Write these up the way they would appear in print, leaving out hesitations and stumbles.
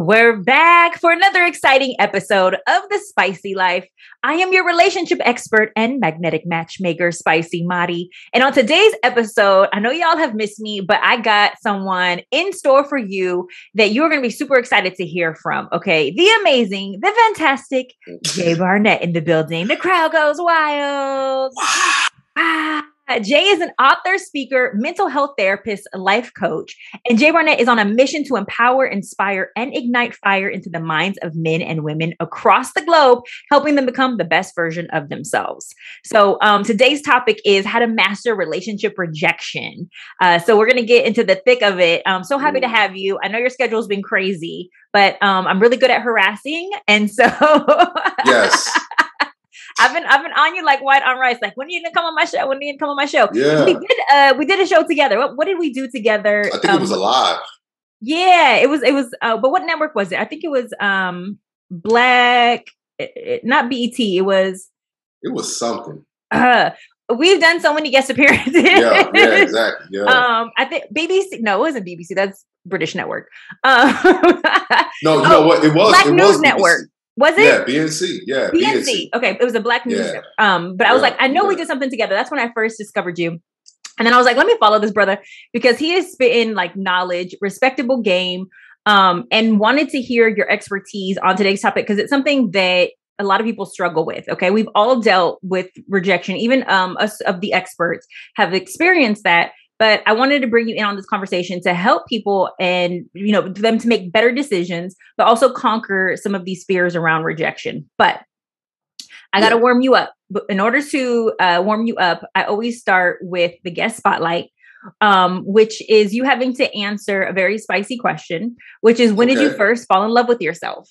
We're back for another exciting episode of The Spicy Life. I am your relationship expert and magnetic matchmaker, Spicy Mari. And on today's episode, I know y'all have missed me, but I got someone in store for you that you're going to be super excited to hear from. Okay. The amazing, the fantastic J. Barnett in the building. The crowd goes wild. Wow. Jay is an author, speaker, mental health therapist, life coach, and Jay Barnett is on a mission to empower, inspire, and ignite fire into the minds of men and women across the globe, helping them become the best version of themselves. So today's topic is how to master relationship rejection. So we're going to get into the thick of it. I'm so happy to have you. I know your schedule's been crazy, but I'm really good at harassing. And so yes. I've been on you like white on rice. Like, when are you gonna come on my show? Yeah. We did a show together. What did we do together? I think it was Alive. Yeah, it was. But what network was it? I think it was Black, not BET. It was something. We've done so many guest appearances. Yeah, exactly. Yeah. I think BBC. No, it wasn't BBC. That's British Network. No, you know what? It was Black News Network. BBC. Was it? Yeah, BNC. Yeah, BNC. Okay, it was a Black News. Yeah. But I was like, I know we did something together. That's when I first discovered you. And then I was like, let me follow this brother because he is spitting like knowledge, respectable game, and wanted to hear your expertise on today's topic because it's something that a lot of people struggle with. Okay, we've all dealt with rejection. Even us of the experts have experienced that. But I wanted to bring you in on this conversation to help people and, you know, them to make better decisions, but also conquer some of these fears around rejection. But I got to warm you up. But in order to warm you up, I always start with the guest spotlight, which is you having to answer a very spicy question, which is when did you first fall in love with yourself?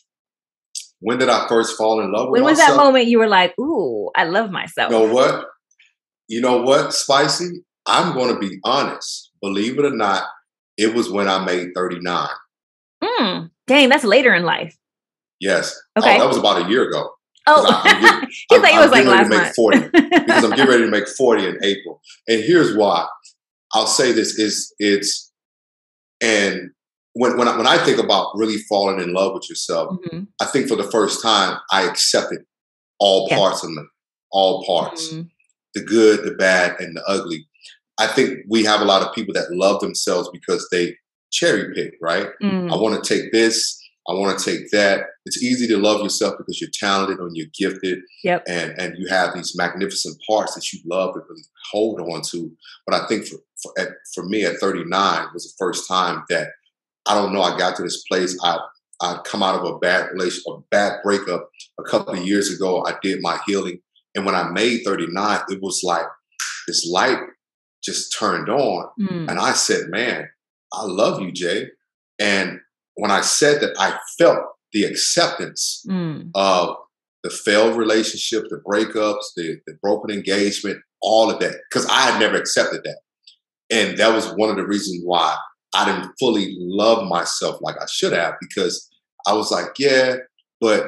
When did I first fall in love with myself? When was that moment you were like, ooh, I love myself? You know what, Spicy? I'm going to be honest. Believe it or not, it was when I made 39. Dang, that's later in life. Yes. Okay. Oh, that was about a year ago. Oh, I'm getting ready to make 40 because I'm getting ready to make 40 in April. And here's why. I'll say this when I think about really falling in love with yourself, I think for the first time I accepted all parts of me, all parts, the good, the bad, and the ugly. I think we have a lot of people that love themselves because they cherry pick, right? I want to take this. I want to take that. It's easy to love yourself because you're talented and you're gifted. Yep. And you have these magnificent parts that you love and really hold on to. But I think for me at 39 was the first time that, I don't know, I got to this place. I'd come out of a bad breakup a couple of years ago. I did my healing. And when I made 39, it was like this light just turned on. And I said, man, I love you, Jay. And when I said that, I felt the acceptance of the failed relationship, the breakups, the broken engagement, all of that, because I had never accepted that. And that was one of the reasons why I didn't fully love myself like I should have, because I was like, yeah, but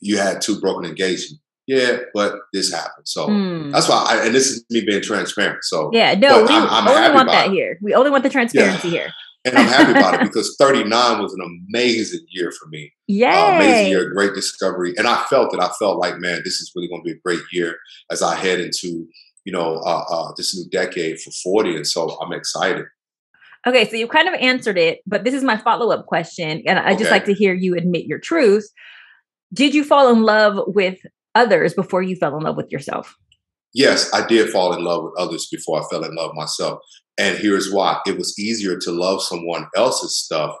you had two broken engagements. Yeah, but this happened. So that's why, and this is me being transparent. So yeah, no, we only want that here. We only want the transparency here. And I'm happy about it because 39 was an amazing year for me. Yeah, amazing year, great discovery. And I felt it. I felt like, man, this is really going to be a great year as I head into, you know, this new decade for 40. And so I'm excited. Okay, so you kind of answered it, but this is my follow-up question. And I just like to hear you admit your truth. Did you fall in love with others before you fell in love with yourself? Yes, I did fall in love with others before I fell in love myself. And here's why. It was easier to love someone else's stuff,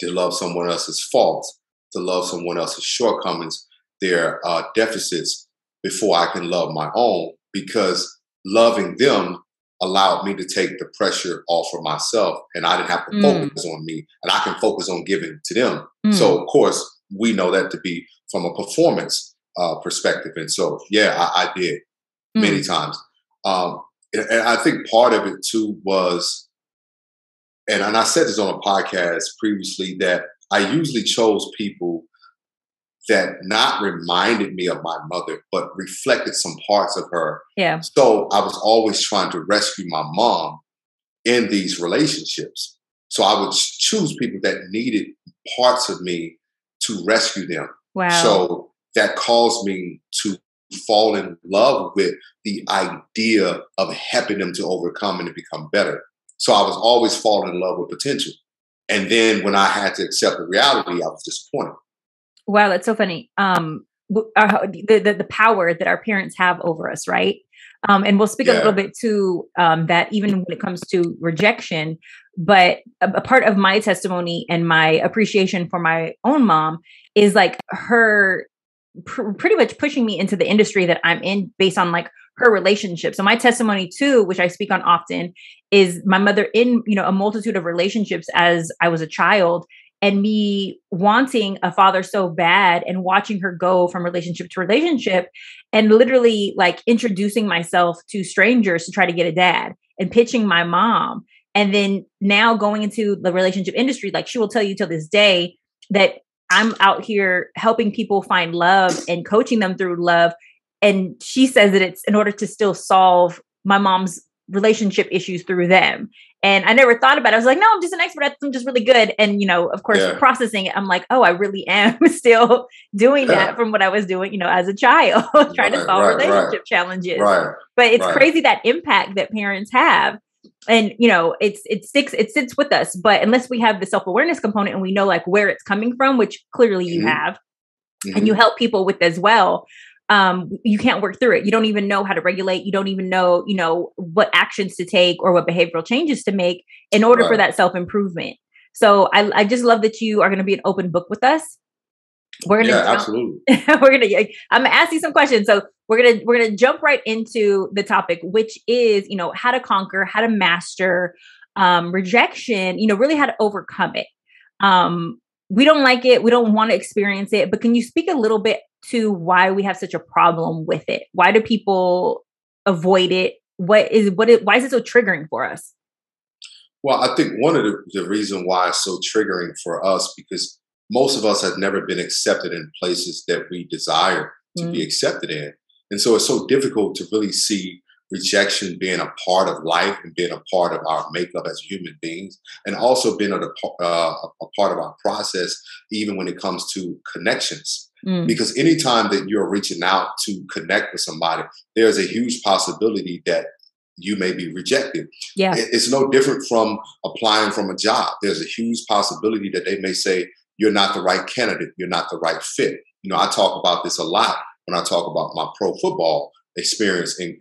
to love someone else's faults, to love someone else's shortcomings, their deficits, before I can love my own, because loving them allowed me to take the pressure off of myself and I didn't have to focus on me, and I can focus on giving to them. So, of course, we know that to be from a performance perspective. And so, yeah, I did many times. And I think part of it too was, and I said this on a podcast previously, that I usually chose people that not reminded me of my mother, but reflected some parts of her. Yeah. So I was always trying to rescue my mom in these relationships. So I would choose people that needed parts of me to rescue them. Wow. So that caused me to fall in love with the idea of helping them to overcome and to become better. So I was always falling in love with potential. And then when I had to accept the reality, I was disappointed. Wow, that's so funny. The power that our parents have over us, right? And we'll speak a little bit to that even when it comes to rejection. But a part of my testimony and my appreciation for my own mom is like her pretty much pushing me into the industry that I'm in based on like her relationship. So my testimony too, which I speak on often, is my mother in, you know, a multitude of relationships as I was a child, and me wanting a father so bad and watching her go from relationship to relationship and literally like introducing myself to strangers to try to get a dad and pitching my mom. And then now going into the relationship industry, like she will tell you till this day that I'm out here helping people find love and coaching them through love. And she says that it's in order to still solve my mom's relationship issues through them. And I never thought about it. I was like, no, I'm just an expert. I'm just really good. And, you know, of course, processing it, I'm like, oh, I really am still doing that from what I was doing, you know, as a child, trying to solve relationship challenges. Right, but it's crazy, that impact that parents have. And, you know, it sits with us. But unless we have the self-awareness component and we know like where it's coming from, which clearly you have, and you help people with as well, you can't work through it. You don't even know how to regulate. You don't even know, you know, what actions to take or what behavioral changes to make in order for that self-improvement. So I just love that you are going to be an open book with us. We're going to I'm going to ask you some questions. So we're going to jump right into the topic, which is, you know, how to conquer, how to master rejection, you know, really how to overcome it. We don't like it. We don't want to experience it. But can you speak a little bit to why we have such a problem with it? Why do people avoid it? Why is it so triggering for us? Well, I think one of the reason why it's so triggering for us, because most of us have never been accepted in places that we desire to be accepted in. And so it's so difficult to really see rejection being a part of life and being a part of our makeup as human beings, and also being a part of our process, even when it comes to connections. Because anytime that you're reaching out to connect with somebody, there's a huge possibility that you may be rejected. Yeah. It's no different from applying from a job. There's a huge possibility that they may say, you're not the right candidate. You're not the right fit. You know, I talk about this a lot when I talk about my pro football experience in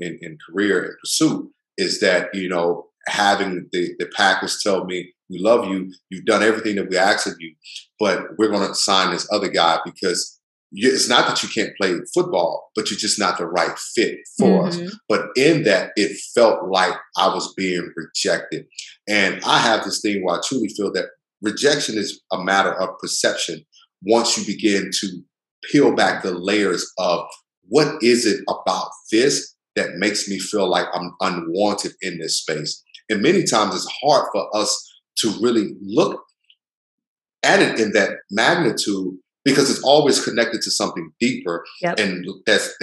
career and pursuit, is that, you know, having the Packers tell me, we love you. You've done everything that we asked of you, but we're going to sign this other guy because it's not that you can't play football, but you're just not the right fit for us. But in that, it felt like I was being rejected. And I have this thing where I truly feel that rejection is a matter of perception. Once you begin to peel back the layers of what is it about this that makes me feel like I'm unwanted in this space. And many times it's hard for us to really look at it in that magnitude, because it's always connected to something deeper, and that's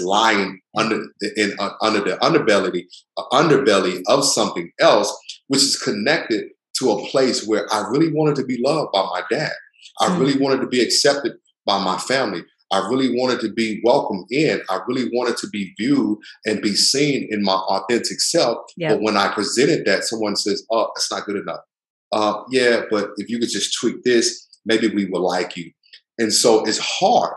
lying under the underbelly of something else, which is connected to a place where I really wanted to be loved by my dad. I really wanted to be accepted by my family. I really wanted to be welcomed in. I really wanted to be viewed and be seen in my authentic self. But when I presented that, someone says, "Oh, that's not good enough. But if you could just tweak this, maybe we will like you." And so it's hard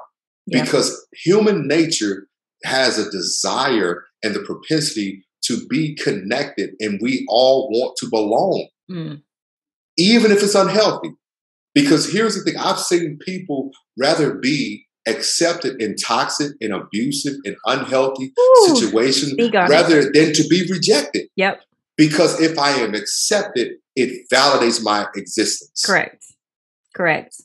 because human nature has a desire and the propensity to be connected, and we all want to belong, even if it's unhealthy. Because here's the thing, I've seen people rather be accepted in toxic and abusive and unhealthy situations rather than to be rejected. Because if I am accepted, it validates my existence. Correct.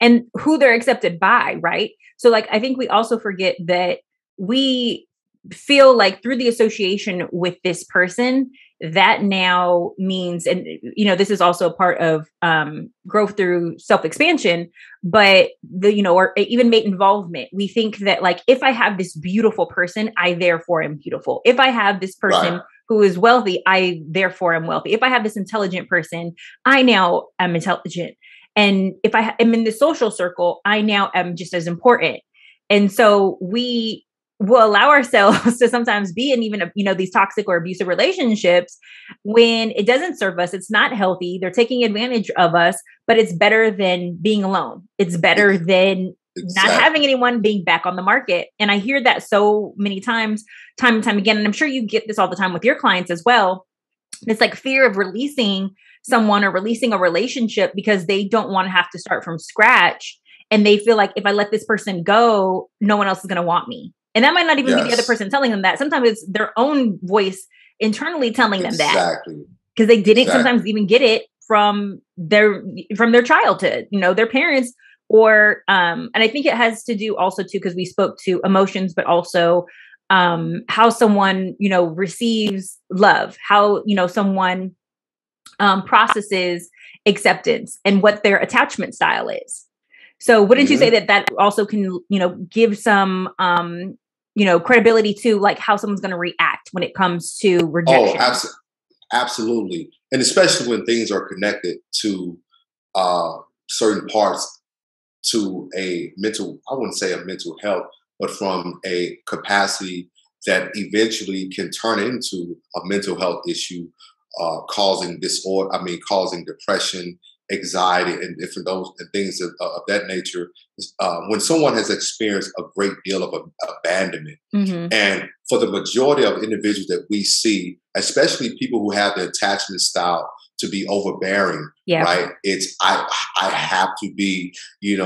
And who they're accepted by, right? So like, I think we also forget that we feel like through the association with this person, that now means, and you know, this is also a part of growth through self-expansion, but the, you know, or even mate involvement. We think that like, if I have this beautiful person, I therefore am beautiful. If I have this person who is wealthy, I therefore am wealthy. If I have this intelligent person, I now am intelligent. And if I am in the social circle, I now am just as important. And so we will allow ourselves to sometimes be in even, these toxic or abusive relationships when it doesn't serve us. It's not healthy. They're taking advantage of us, but it's better than being alone. It's better than not having anyone, being back on the market. And I hear that so many times, time and time again. And I'm sure you get this all the time with your clients as well. It's like fear of releasing someone or releasing a relationship because they don't want to have to start from scratch. And they feel like if I let this person go, no one else is going to want me. And that might not even be the other person telling them that. Sometimes it's their own voice internally telling them that. Exactly. Because they didn't sometimes even get it from their childhood, their parents. Or, and I think it has to do also too, because we spoke to emotions, but also how someone, receives love, how, someone processes acceptance and what their attachment style is. So wouldn't you say that also can, give some, credibility to like how someone's going to react when it comes to rejection? Oh, absolutely. And especially when things are connected to certain parts to a mental, I wouldn't say a mental health, but from a capacity that eventually can turn into a mental health issue, causing disorder, causing depression, anxiety, and different those and things of that nature. When someone has experienced a great deal of abandonment, and for the majority of individuals that we see, especially people who have the attachment style to be overbearing, right? It's I have to be, in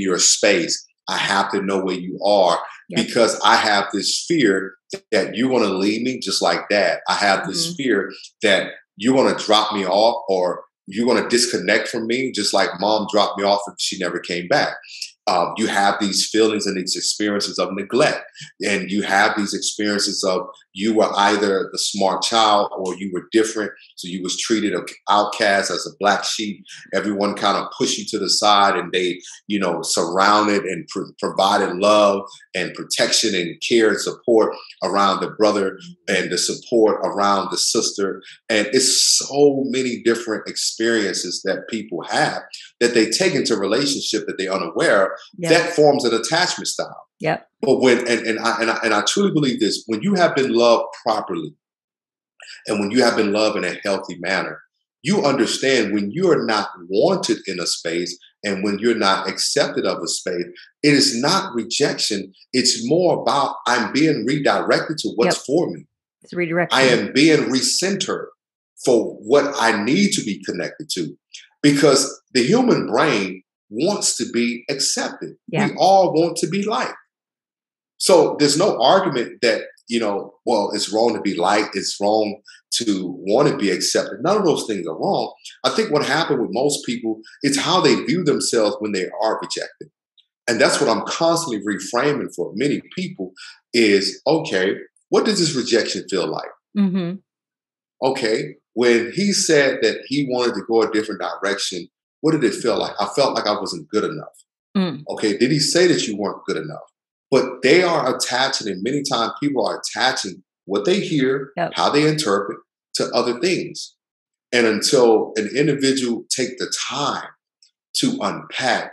your space. I have to know where you are because I have this fear that you want to leave me just like that. I have this fear that you want to drop me off or you want to disconnect from me, just like mom dropped me off and she never came back. You have these feelings and these experiences of neglect, and you have these experiences of you were either the smart child or you were different. So you was treated an outcast, as a black sheep. Everyone kind of pushed you to the side and they, surrounded and provided love and protection and care and support around the brother and the support around the sister. And it's so many different experiences that people have that they take into relationship that they're unaware. That forms an attachment style. But when I truly believe this, when you have been loved properly, and when you have been loved in a healthy manner, you understand when you are not wanted in a space and when you're not accepted of a space, it is not rejection. It's more about I'm being redirected to what's for me. It's redirection. I am being recentered for what I need to be connected to, because the human brain wants to be accepted. We all want to be liked. So there's no argument that, well, it's wrong to be liked. It's wrong to want to be accepted. None of those things are wrong. I think what happened with most people, it's how they view themselves when they are rejected. And that's what I'm constantly reframing for many people is, okay, what does this rejection feel like? Okay, when he said that he wanted to go a different direction, what did it feel like? I felt like I wasn't good enough. Okay, did he say that you weren't good enough? But they are attaching, and many times people are attaching what they hear, how they interpret, to other things. And until an individual take the time to unpack,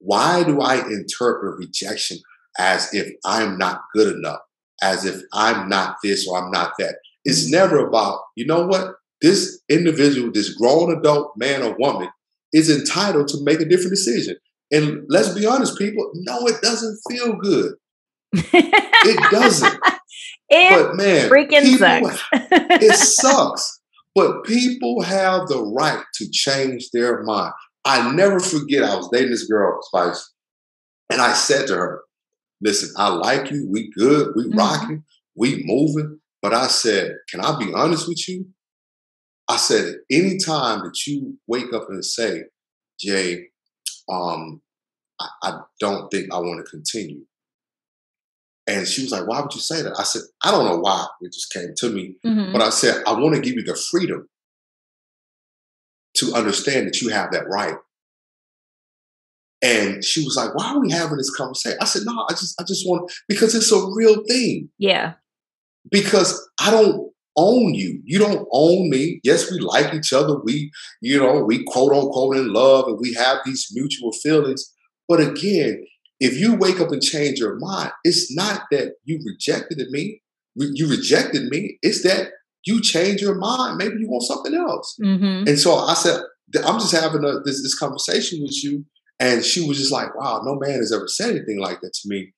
why do I interpret rejection as if I'm not good enough, as if I'm not this or I'm not that? It's never about, you know what? This individual, this grown adult man or woman, is entitled to make a different decision. And let's be honest, people, no, it doesn't feel good. It doesn't. But man, sucks. It sucks. But people have the right to change their mind. I never forget, I was dating this girl, Spice, and I said to her, listen, I like you, we good, we rocking, we moving. But I said, can I be honest with you? I said, anytime that you wake up and say, Jay, I don't think I want to continue. And she was like, why would you say that? I said, I don't know why. It just came to me. But I said, I want to give you the freedom to understand that you have that right. And she was like, why are we having this conversation? I said, no, I just want, because it's a real thing. Because I don't own you. You don't own me. Yes, we like each other. We quote unquote in love and we have these mutual feelings. But again, if you wake up and change your mind, it's not that you rejected me. You rejected me. It's that you change your mind. Maybe you want something else. Mm-hmm. And so I said, I'm just having this conversation with you. And she was just like, wow, no man has ever said anything like that to me.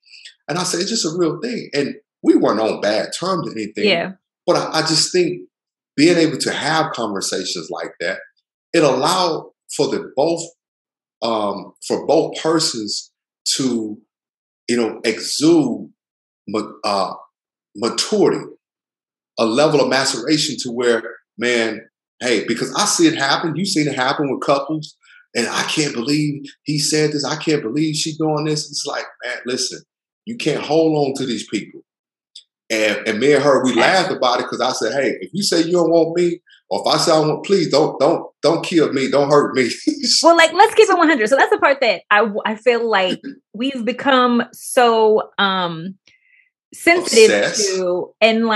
And I said, it's just a real thing. And we weren't on bad terms or anything. Yeah. But I just think being able to have conversations like that, it allowed for both persons to, exude maturity, a level of maturation to where, man, hey, because I see it happen. You've seen it happen with couples. And I can't believe he said this. I can't believe she's doing this. It's like, man, listen, you can't hold on to these people. And me and her, we laughed about it because I said, hey, if you say you don't want me, or if I say I want, please don't kill me. Don't hurt me. Well, let's keep it 100. So that's the part that I feel like we've become so sensitive to, and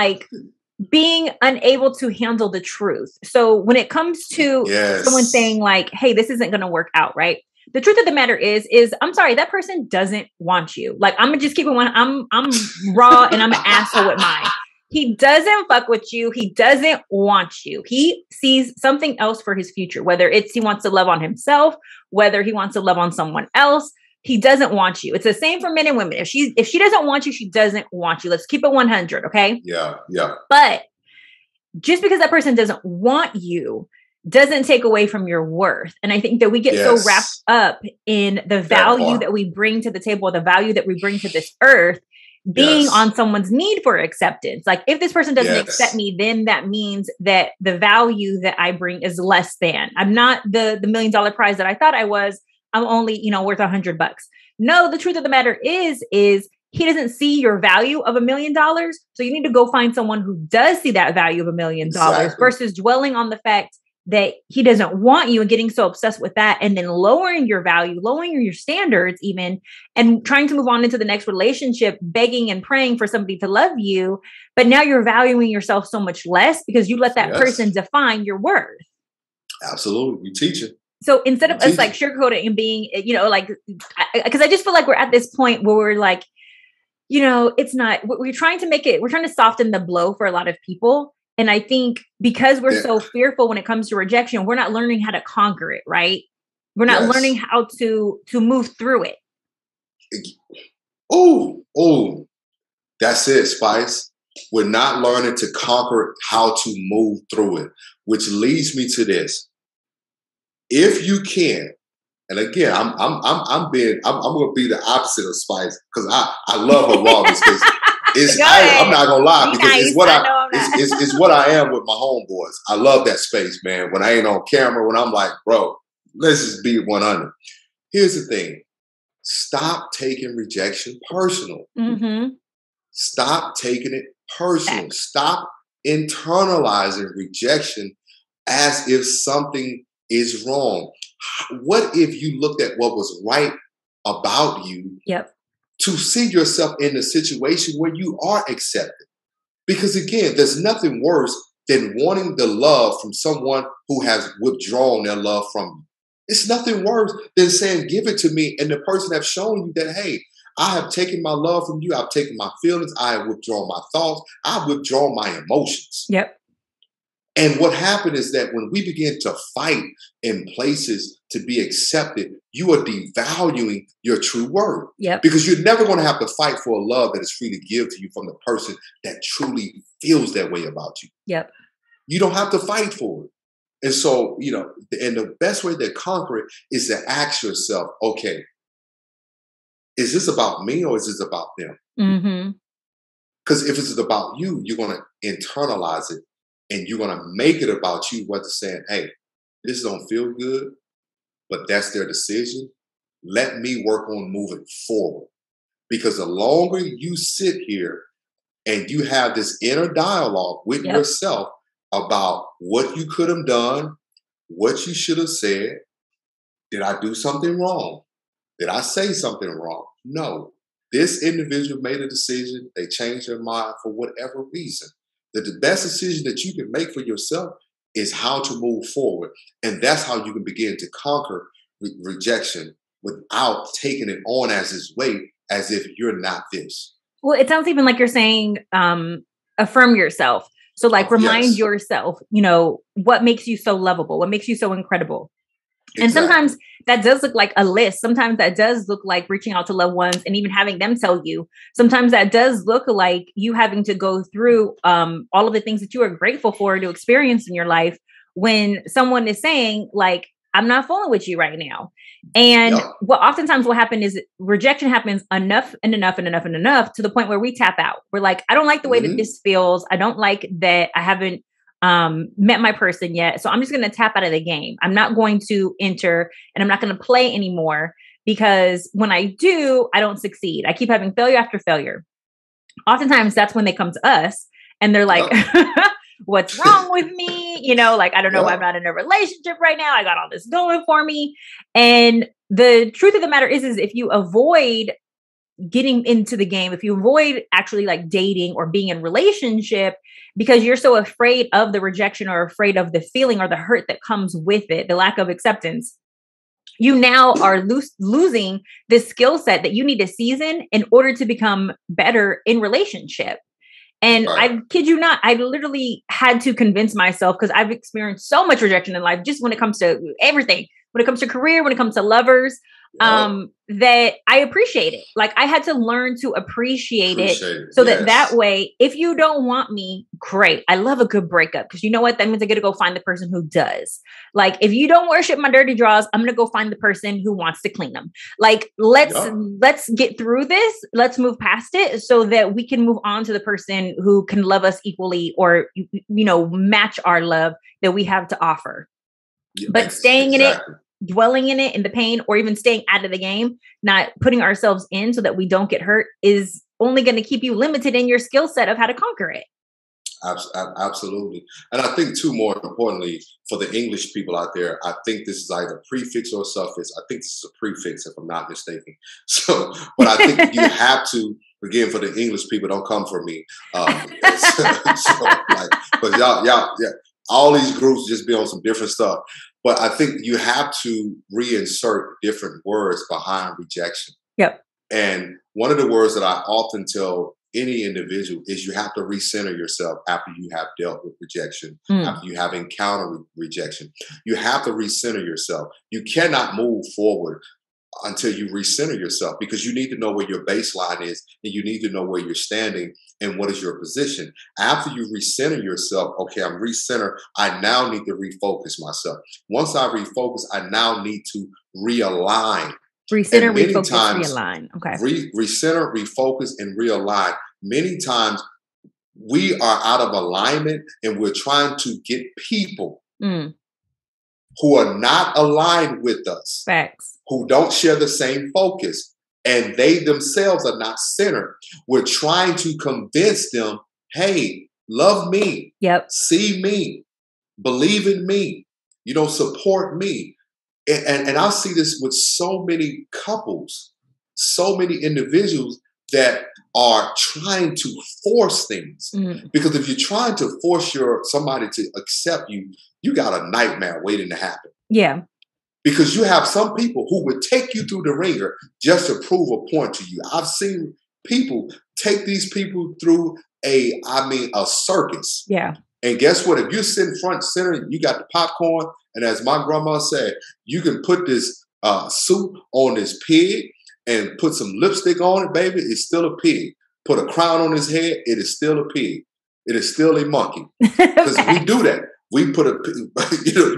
being unable to handle the truth. So when it comes to someone saying hey, this isn't going to work out, right? The truth of the matter is I'm sorry, that person doesn't want you. I'm going to just keep it one. I'm raw and I'm an asshole with mine. He doesn't fuck with you. He doesn't want you. He sees something else for his future, whether it's he wants to love on himself, whether he wants to love on someone else. He doesn't want you. It's the same for men and women. If she doesn't want you, she doesn't want you. Let's keep it 100, okay? Yeah, yeah. But just because that person doesn't want you doesn't take away from your worth. And I think that we get so wrapped up in the value that we bring to the table, the value that we bring to this earth, being on someone's need for acceptance. If this person doesn't accept me, then that means that the value that I bring is less than. I'm not the $1 million prize that I thought I was. I'm only, worth $100. No, the truth of the matter is he doesn't see your value of $1 million. So you need to go find someone who does see that value of $1 million versus dwelling on the fact that he doesn't want you and getting so obsessed with that and then lowering your value, lowering your standards even, and trying to move on into the next relationship, begging and praying for somebody to love you. But now you're valuing yourself so much less because you let that person define your worth. Absolutely. You teach it. So instead of us sugarcoating and being, because I just feel like we're at this point where we're it's not, we're trying to make it, we're trying to soften the blow for a lot of people. And I think because we're so fearful when it comes to rejection, we're not learning how to conquer it, right? We're not learning how to move through it. Oh, that's it, Spice. We're not learning to conquer how to move through it, which leads me to this. If you can, and again, I'm gonna be the opposite of Spice because I love her rawness. I'm not gonna lie, because it's what it's what I am with my homeboys. I love that space, man. When I ain't on camera, when I'm like, bro, let's just be 100. Here's the thing: stop taking rejection personal. Mm-hmm. Stop taking it personal. Stop internalizing rejection as if something is wrong. What if you looked at what was right about you to see yourself in a situation where you are accepted? Because again, there's nothing worse than wanting the love from someone who has withdrawn their love from you. It's nothing worse than saying, give it to me. And the person have shown you that, hey, I have taken my love from you. I've taken my feelings. I have withdrawn my thoughts. I've withdrawn my emotions. Yep. And what happened is that when we begin to fight in places to be accepted, you are devaluing your true worth. Yep. Because you're never going to have to fight for a love that is free to give to you from the person that truly feels that way about you. Yep. You don't have to fight for it. And so, and the best way to conquer it is to ask yourself, okay, is this about me or is this about them? Mm-hmm. Because if it's about you, you're going to internalize it. And you're going to make it about you, whether saying, hey, this don't feel good, but that's their decision. Let me work on moving forward. Because the longer you sit here and you have this inner dialogue with yourself about what you could have done, what you should have said, did I do something wrong? Did I say something wrong? No. This individual made a decision. They changed their mind for whatever reason. that the best decision that you can make for yourself is how to move forward. And that's how you can begin to conquer rejection without taking it on as its weight, as if you're not this. Well, it sounds even like you're saying affirm yourself. So like remind yes. yourself, you know, what makes you so lovable? What makes you so incredible? Exactly. And sometimes that does look like a list. Sometimes that does look like reaching out to loved ones and even having them tell you. Sometimes that does look like you having to go through all of the things that you are grateful for to experience in your life when someone is saying like, I'm not fooling with you right now. And yep. what oftentimes will happen is rejection happens enough and enough and enough and enough to the point where we tap out. We're like, I don't like the way that this feels. I don't like that I haven't met my person yet. So I'm just going to tap out of the game. I'm not going to enter and I'm not going to play anymore because when I do, I don't succeed. I keep having failure after failure. Oftentimes that's when they come to us and they're like, what's wrong with me? You know, like, I don't know, I'm not in a relationship right now. I got all this going for me. And the truth of the matter is if you avoid getting into the game, if you avoid actually like dating or being in relationship, because you're so afraid of the rejection or afraid of the feeling or the hurt that comes with it, the lack of acceptance, you now are losing this skill set that you need to season in order to become better in relationship. And I kid you not, I literally had to convince myself because I've experienced so much rejection in life, just when it comes to everything, when it comes to career, when it comes to lovers, that I appreciate it. Like I had to learn to appreciate it. So that way, if you don't want me, great. I love a good breakup because you know what? That means I get to go find the person who does. Like if you don't worship my dirty draws, I'm going to go find the person who wants to clean them. Like let's get through this. Let's move past it so that we can move on to the person who can love us equally or, you know, match our love that we have to offer. Yeah, but staying in it, dwelling in it, in the pain, or even staying out of the game, not putting ourselves in so that we don't get hurt is only going to keep you limited in your skill set of how to conquer it. Absolutely. And I think too, more importantly, for the English people out there, I think this is either a prefix or a suffix. I think this is a prefix if I'm not mistaken. So, but I think you have to, again, for the English people, don't come for me. But y'all, all these groups just be on some different stuff. But I think you have to reinsert different words behind rejection. Yep. And one of the words that I often tell any individual is you have to recenter yourself after you have dealt with rejection, after you have encountered rejection. You have to recenter yourself. You cannot move forward until you recenter yourself because you need to know where your baseline is and you need to know where you're standing and what is your position. After you recenter yourself, okay, I'm recentered. I now need to refocus myself. Once I refocus, I now need to realign. Recenter, refocus, realign. Okay. Recenter, refocus, and realign. Many times we are out of alignment and we're trying to get people who are not aligned with us. Facts. Who don't share the same focus, and they themselves are not centered. We're trying to convince them, hey, love me, see me, believe in me, you know, support me. And I see this with so many couples, so many individuals that are trying to force things. Because if you're trying to force somebody to accept you, you got a nightmare waiting to happen. Yeah. Because you have some people who would take you through the ringer just to prove a point to you. I've seen people take these people through a circus. Yeah. And guess what? If you're sitting front center and you got the popcorn, and as my grandma said, you can put this soup on this pig and put some lipstick on it, baby, it's still a pig. Put a crown on his head, it is still a pig. It is still a monkey. Because we do that. We put you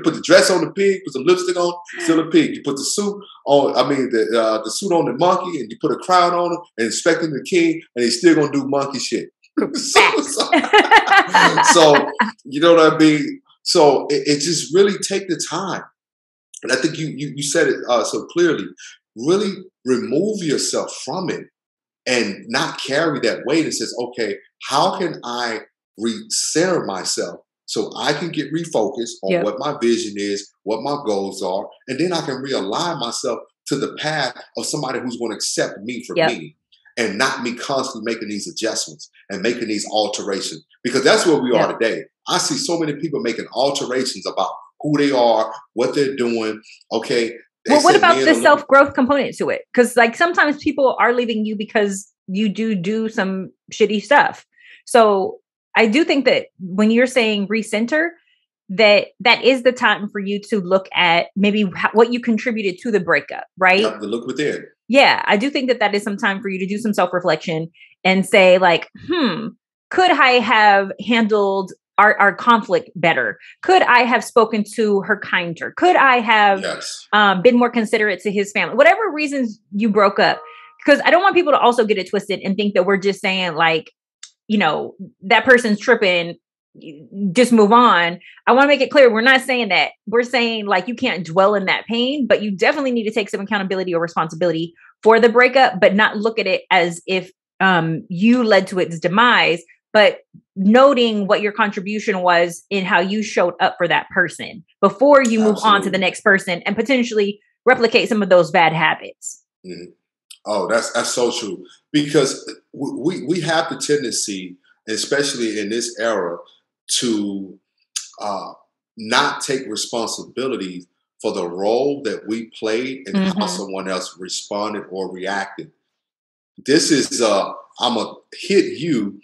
put the dress on the pig, put some lipstick on, still a pig. You put the suit on, the suit on the monkey, and you put a crown on him and expect him to king, and he's still gonna do monkey shit. So you know what I mean? So it just really take the time. And I think you said it so clearly, really remove yourself from it and not carry that weight and says, okay, how can I recenter myself? So I can get refocused on what my vision is, what my goals are, and then I can realign myself to the path of somebody who's going to accept me for me. and not me constantly making these adjustments and making these alterations, because that's where we are today. I see so many people making alterations about who they are, what they're doing. Okay. Well, what about the self-growth component to it? Because like sometimes people are leaving you because you do some shitty stuff. So I do think that when you're saying recenter, that is the time for you to look at maybe what you contributed to the breakup, right? You have to look within. Yeah, I do think that is some time for you to do some self-reflection and say like, could I have handled our conflict better? Could I have spoken to her kinder? Could I have been more considerate to his family? Whatever reasons you broke up, because I don't want people to also get it twisted and think that we're just saying like, you know, that person's tripping, just move on. I want to make it clear. We're not saying that. We're saying like, you can't dwell in that pain, but you definitely need to take some accountability or responsibility for the breakup, but not look at it as if you led to its demise, but noting what your contribution was in how you showed up for that person before you move on to the next person and potentially replicate some of those bad habits. Mm-hmm. Oh, that's so true. Because we have the tendency, especially in this era, to not take responsibility for the role that we played and how someone else responded or reacted. This is, I'm going to hit you,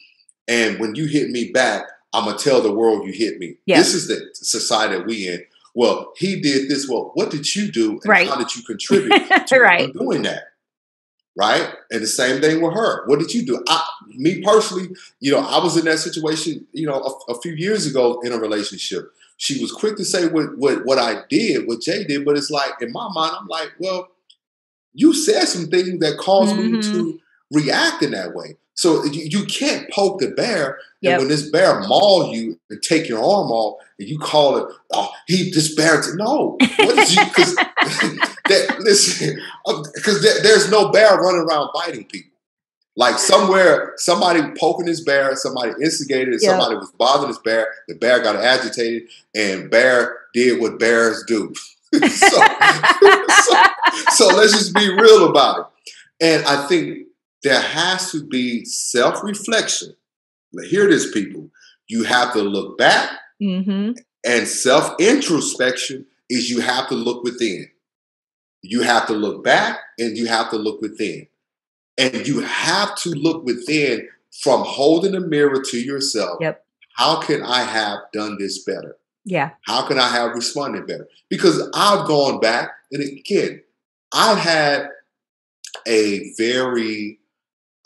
and when you hit me back, I'm going to tell the world you hit me. Yeah. This is the society that we in. Well, he did this. Well, what did you do? And how did you contribute to doing that? Right. And the same thing with her. What did you do? Me personally, you know, I was in that situation, you know, a few years ago in a relationship. She was quick to say what I did, what Jay did. But it's like, in my mind, I'm like, well, you said some things that caused me to react in that way. So you can't poke the bear. And when this bear maul you and take your arm off and you call it, oh, he disparaged. No. What did you? Listen, because there's no bear running around biting people. Like somewhere, somebody poking this bear, somebody instigated it, somebody was bothering this bear, the bear got agitated, and bear did what bears do. so let's just be real about it. And I think there has to be self-reflection. Hear this, people. You have to look back, and self-introspection is you have to look within. You have to look back and you have to look within. And you have to look within from holding a mirror to yourself. Yep. How can I have done this better? Yeah. How can I have responded better? Because I've gone back, and again, I've had a very, you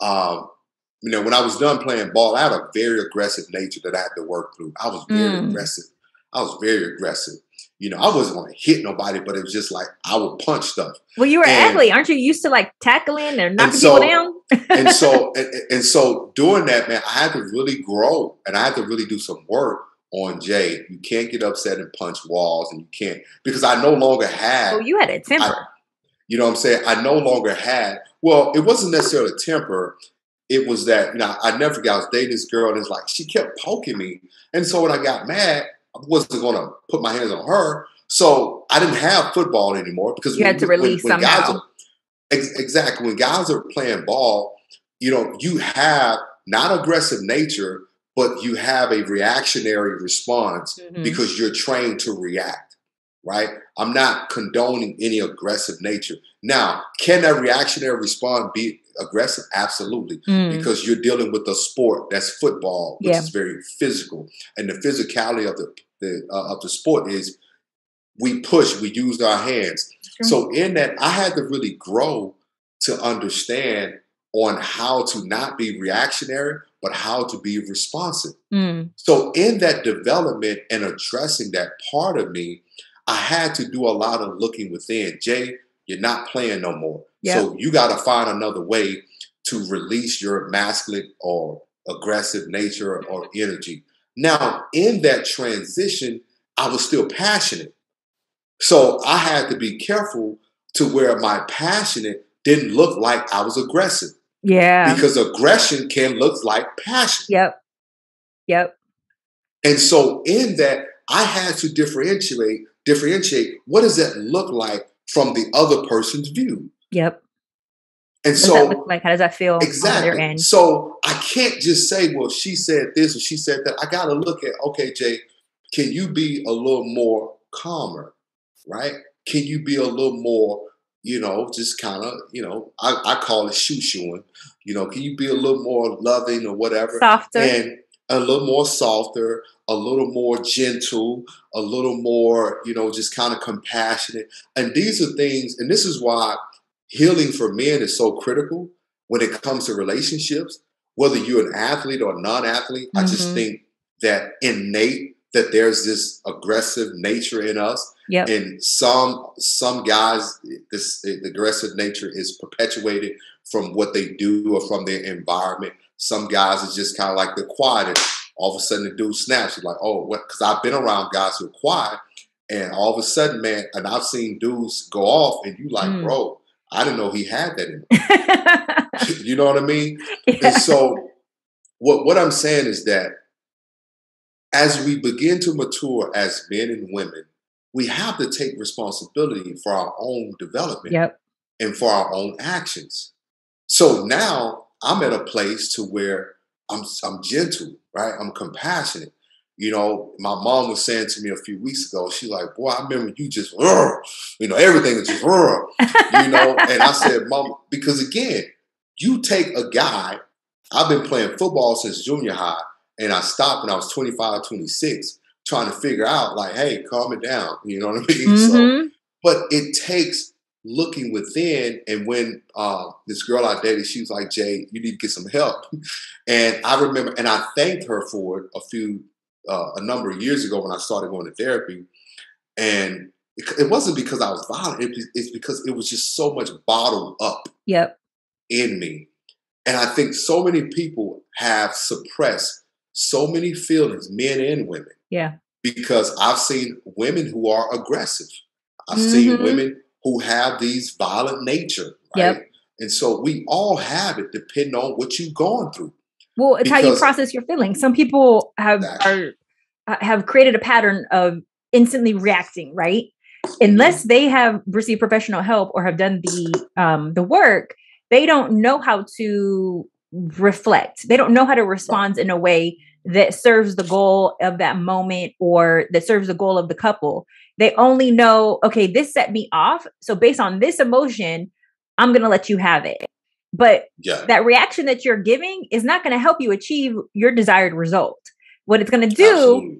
know, when I was done playing ball, I had a very aggressive nature that I had to work through. I was very aggressive. I was very aggressive. You know, I wasn't going to hit nobody, but it was just like I would punch stuff. Well, you were an athlete, aren't you? Used to like tackling or knocking people down. and so doing that, man, I had to really grow, and I had to really do some work on Jay. You can't get upset and punch walls, and you can't, because I no longer had. Oh, you had a temper. You know what I'm saying? I no longer had. Well, it wasn't necessarily a temper. It was that, you know, I never forgot. I was dating this girl, and it's like she kept poking me, and so when I got mad, I wasn't going to put my hands on her. So I didn't have football anymore because you had to release somehow. Exactly. When guys are playing ball, you know, you have not aggressive nature, but you have a reactionary response because you're trained to react, right? I'm not condoning any aggressive nature. Now, can that reactionary response be aggressive? Absolutely. Because you're dealing with a sport that's football, which is very physical. And the physicality of the sport is we push, we use our hands. So in that, I had to really grow to understand on how to not be reactionary, but how to be responsive. So in that development and addressing that part of me, I had to do a lot of looking within. Jay, you're not playing no more. So you got to find another way to release your masculine or aggressive nature or energy. Now, in that transition, I was still passionate. So I had to be careful to where my passionate didn't look like I was aggressive. Yeah. Because aggression can look like passion. Yep. And so in that, I had to differentiate what does that look like from the other person's view? And so, what does that look like? How does that feel exactly on their end? So I can't just say, well, she said this or she said that. I got to look at, okay, Jay, can you be a little more calmer, right? Can you be a little more, you know, just kind of, you know, I call it shoo-shooing. You know, can you be a little more loving or whatever? Softer. And a little more softer, a little more gentle, a little more, you know, just kind of compassionate. And these are things, and this is why healing for men is so critical when it comes to relationships, whether you're an athlete or a non-athlete. Mm-hmm. I just think that innate, that there's this aggressive nature in us. Yep. And some guys, the aggressive nature is perpetuated from what they do or from their environment. Some guys is just kind of like they're quiet. All of a sudden, the dude snaps. You're like, oh, what? Because I've been around guys who are quiet, and all of a sudden, man, and I've seen dudes go off, and you like, bro, I didn't know he had that in him. You know what I mean? Yeah. And so, what I'm saying is that as we begin to mature as men and women, we have to take responsibility for our own development. Yep. And for our own actions. So now I'm at a place to where I'm gentle, right? I'm compassionate. You know, my mom was saying to me a few weeks ago, she's like, boy, I remember you just, you know, everything was just, you know. And I said, Mom, because again, you take a guy, I've been playing football since junior high, and I stopped when I was 25, 26, trying to figure out like, hey, calm it down. You know what I mean? Mm-hmm. So, but it takes looking within. And when this girl I dated, she was like, Jay, you need to get some help. And I remember, and I thanked her for it a number of years ago when I started going to therapy. And it wasn't because I was violent. It's because it was just so much bottled up. Yep. In me. And I think so many people have suppressed so many feelings, men and women. Yeah. Because I've seen women who are aggressive. I've seen women who have these violent nature. Right? Yep. And so we all have it depending on what you've gone through. Well, it's how you process your feelings. Some people have created a pattern of instantly reacting, right? Unless they have received professional help or have done the work, they don't know how to reflect. They don't know how to respond in a way that serves the goal of that moment or that serves the goal of the couple. They only know, okay, this set me off. So based on this emotion, I'm going to let you have it. But that reaction that you're giving is not going to help you achieve your desired result. What it's going to do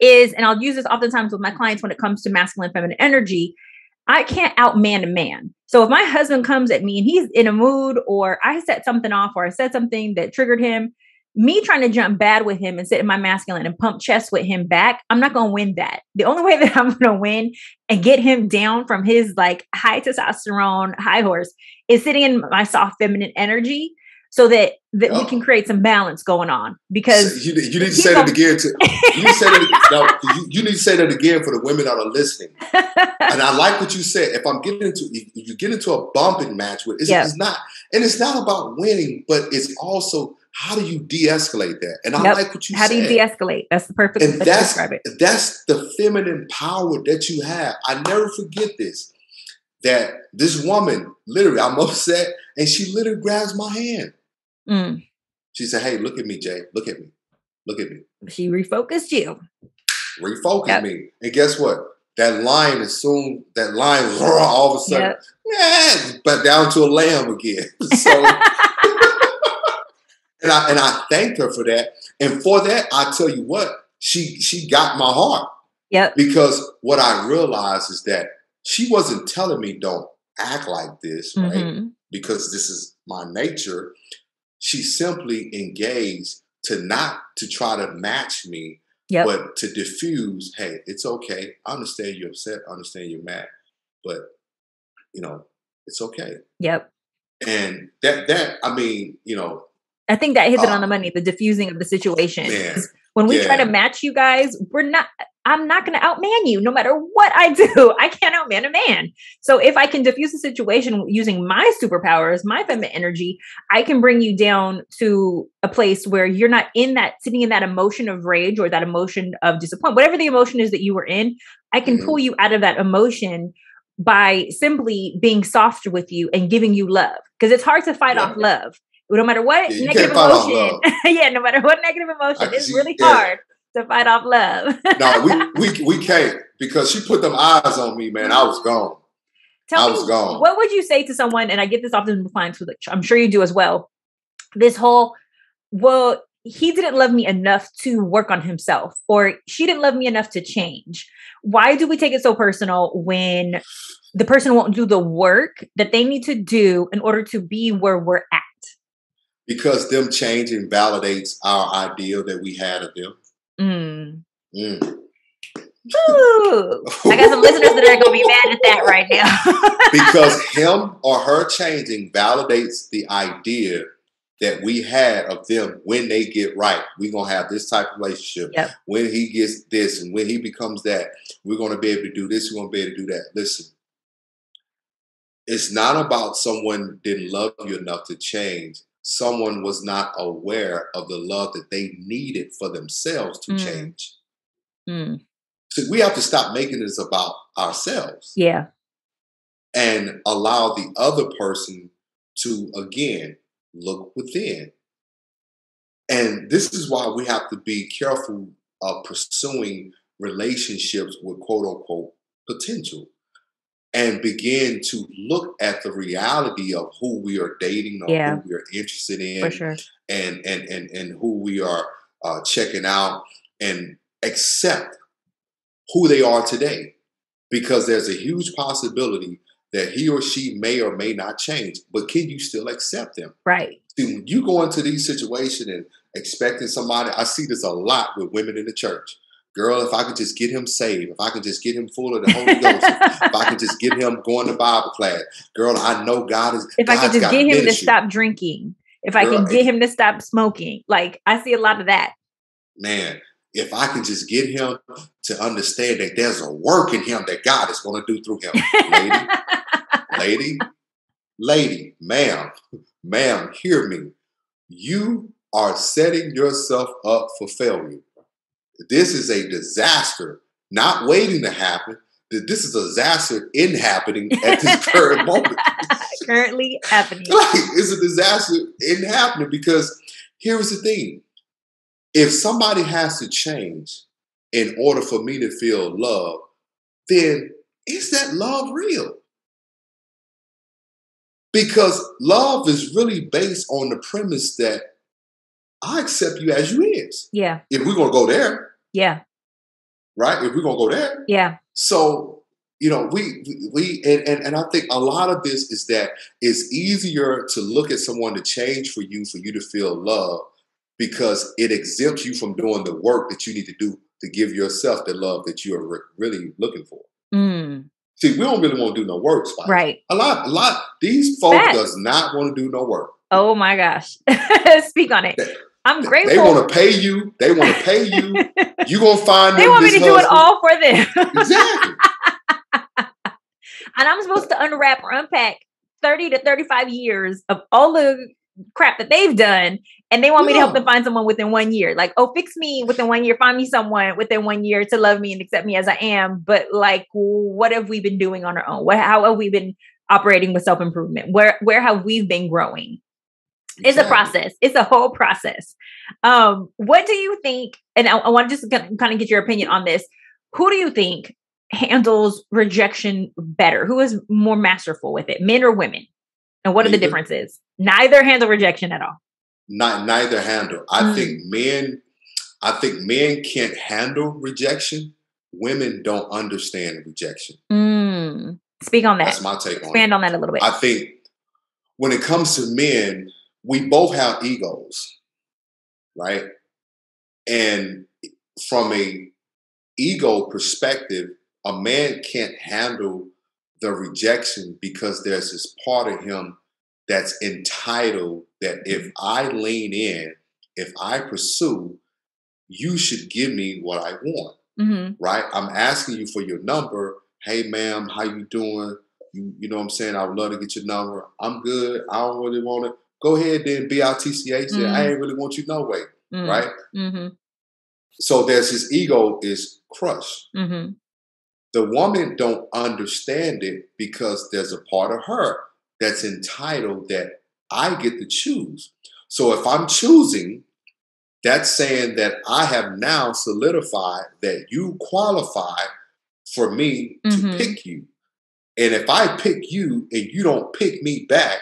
is, and I'll use this oftentimes with my clients when it comes to masculine, feminine energy, I can't outman a man. So if my husband comes at me and he's in a mood, or I set something off, or I said something that triggered him, me trying to jump bad with him and sit in my masculine and pump chest with him back, I'm not going to win that. The only way that I'm going to win and get him down from his like high testosterone, high horse is sitting in my soft feminine energy so that we can create some balance going on. Because so you need to say that again. You need to say that again for the women that are listening. And I like what you said. If you get into a bumping match with, it's not about winning, but it's also, how do you de-escalate that? And I like what you said. How do you de-escalate? That's the perfect way to describe it. That's the feminine power that you have. I never forget this, that this woman, literally, I'm upset, and she literally grabs my hand. Mm. She said, hey, look at me, Jay. Look at me. Look at me. She refocused you. Refocused me. And guess what? That lion, all of a sudden, but down to a lamb again. So... And I thanked her for that. And for that, I tell you what, she got my heart. Yep. Because what I realized is that she wasn't telling me don't act like this, right? Because this is my nature. She simply engaged not to try to match me, but to diffuse, hey, it's okay. I understand you're upset. I understand you're mad. But, you know, it's okay. Yep. And that I mean, you know, I think that hits it on the money, the diffusing of the situation. Man, when we try to match you guys, I'm not going to outman you no matter what I do. I can't outman a man. So if I can diffuse the situation using my superpowers, my feminine energy, I can bring you down to a place where you're not sitting in that emotion of rage or that emotion of disappointment, whatever the emotion is that you were in, I can pull you out of that emotion by simply being softer with you and giving you love, because it's hard to fight off love. No matter what negative emotion. No matter what negative emotion, it's really hard to fight off love. No, we can't, because she put them eyes on me, man. I was gone. Tell me, what would you say to someone? And I get this often from clients, which I'm sure you do as well. This whole, well, he didn't love me enough to work on himself, or she didn't love me enough to change. Why do we take it so personal when the person won't do the work that they need to do in order to be where we're at? Because them changing validates our ideal that we had of them. Ooh. I got some listeners that are going to be mad at that right now. Because him or her changing validates the idea that we had of them. When they get right, we're going to have this type of relationship. Yep. When he gets this and when he becomes that, we're going to be able to do this. We're going to be able to do that. Listen, it's not about someone didn't love you enough to change. Someone was not aware of the love that they needed for themselves to change. So we have to stop making this about ourselves. Yeah. And allow the other person to, again, look within. And this is why we have to be careful of pursuing relationships with quote unquote potential, and begin to look at the reality of who we are dating, or who we are interested in, and who we are checking out, and accept who they are today, because there's a huge possibility that he or she may or may not change, but can you still accept them? Right. See, when you go into these situations and expecting somebody, I see this a lot with women in the church. Girl, if I could just get him saved, if I could just get him full of the Holy Ghost, if I could just get him going to Bible class, girl, I know God is. If God's I could just get him to stop drinking, if girl, I could get him to stop smoking, like I see a lot of that. Man, if I could just get him to understand that there's a work in him that God is going to do through him. Lady, ma'am, hear me. You are setting yourself up for failure. This is a disaster not waiting to happen. This is a disaster in happening at this current moment. Currently happening. Like, it's a disaster in happening, because here's the thing. If somebody has to change in order for me to feel love, then is that love real? Because love is really based on the premise that I accept you as you is. Yeah. If we're going to go there. Yeah. Right? If we're going to go there. Yeah. So, you know, we and I think a lot of this is that it's easier to look at someone to change for you to feel love, because it exempts you from doing the work that you need to do to give yourself the love that you are really looking for. See, we don't really want to do no work, Spice. Right. A lot. These folks does not want to do no work. Oh my gosh. Speak on it. I'm grateful. They want to pay you. You're going to find they want me to husband. Do it all for them. Exactly. And I'm supposed to unwrap or unpack 30 to 35 years of all the crap that they've done. And they want me to help them find someone within 1 year. Like, oh, fix me within 1 year. Find me someone within 1 year to love me and accept me as I am. But like, what have we been doing on our own? How have we been operating with self-improvement? Where have we been growing? It's a process. It's a whole process. What do you think? And I want to just kind of get your opinion on this. Who do you think handles rejection better? Who is more masterful with it, men or women? And what are the differences? Neither handle rejection at all. Neither handle. I think men can't handle rejection. Women don't understand rejection. Speak on that. That's my take on it. Expand on that a little bit. I think when it comes to men, we both have egos, right? And from an ego perspective, a man can't handle the rejection because there's this part of him that's entitled that if I lean in, if I pursue, you should give me what I want, right? I'm asking you for your number. Hey, ma'am, how you doing? You know what I'm saying? I would love to get your number. I'm good. I don't really want it. Go ahead then, B-I-T-C-H. I ain't really want you no way, right? So there's his ego is crushed. The woman don't understand it because there's a part of her that's entitled that I get to choose. So if I'm choosing, that's saying that I have now solidified that you qualify for me to pick you. And if I pick you and you don't pick me back,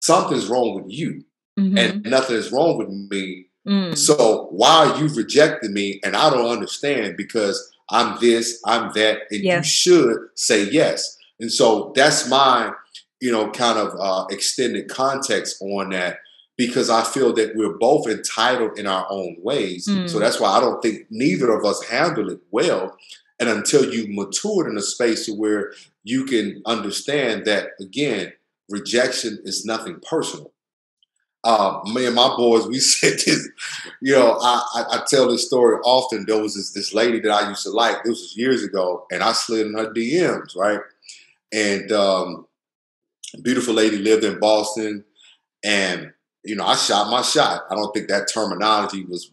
something's wrong with you and nothing is wrong with me. So why are you rejecting me? And I don't understand because I'm this, I'm that, and you should say yes. And so that's my, you know, kind of extended context on that, because I feel that we're both entitled in our own ways. So that's why I don't think neither of us handle it well. And until you matured in a space where you can understand that, again, rejection is nothing personal. Me and my boys, we said this, you know, I tell this story often. There was this lady that I used to like. This was years ago, and I slid in her DMs, right? And beautiful lady, lived in Boston, and, you know, I shot my shot. I don't think that terminology was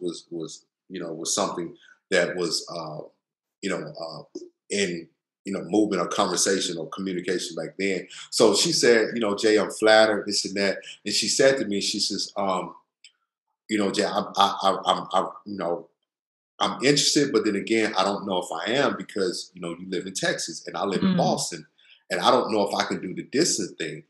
something that was, in, movement or conversation or communication back then. So she said, you know, Jay, I'm flattered, this and that. And she said to me, she says, you know, Jay, I'm interested, but then again, I don't know if I am because, you know, you live in Texas and I live in Boston, and I don't know if I can do the distance thing.